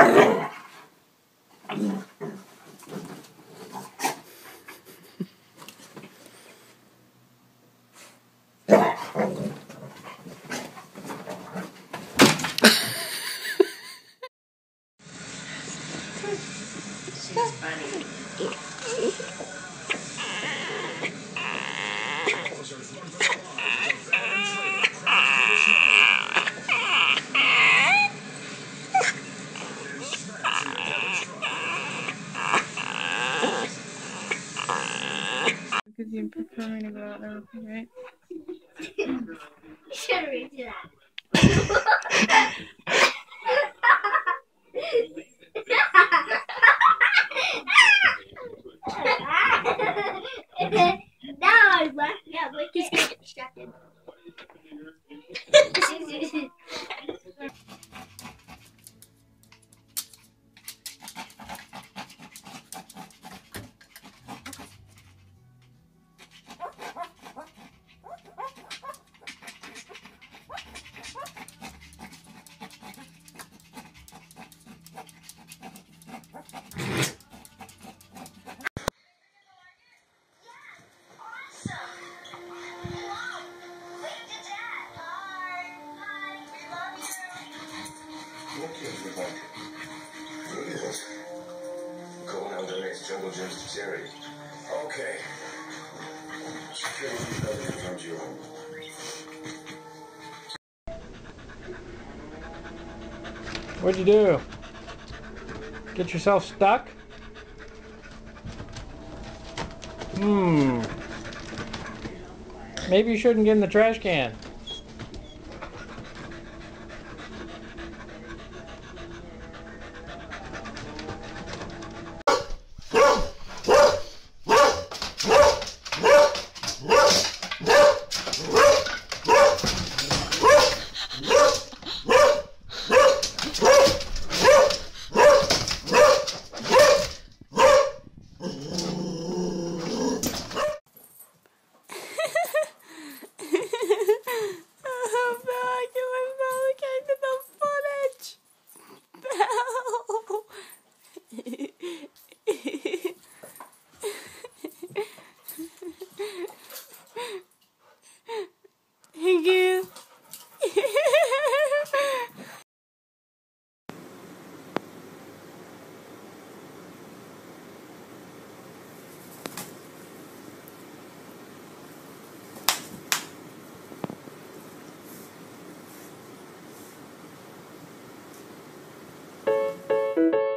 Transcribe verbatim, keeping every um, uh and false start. She's funny. Because you're preparing to go out there, right? Should we do that? Now I left. Yeah, but he's gonna get distracted. Jungle Gyms to Terry. Okay. Security doesn't come to your home. What'd you do? Get yourself stuck? Hmm. Maybe you shouldn't get in the trash can. Thank you.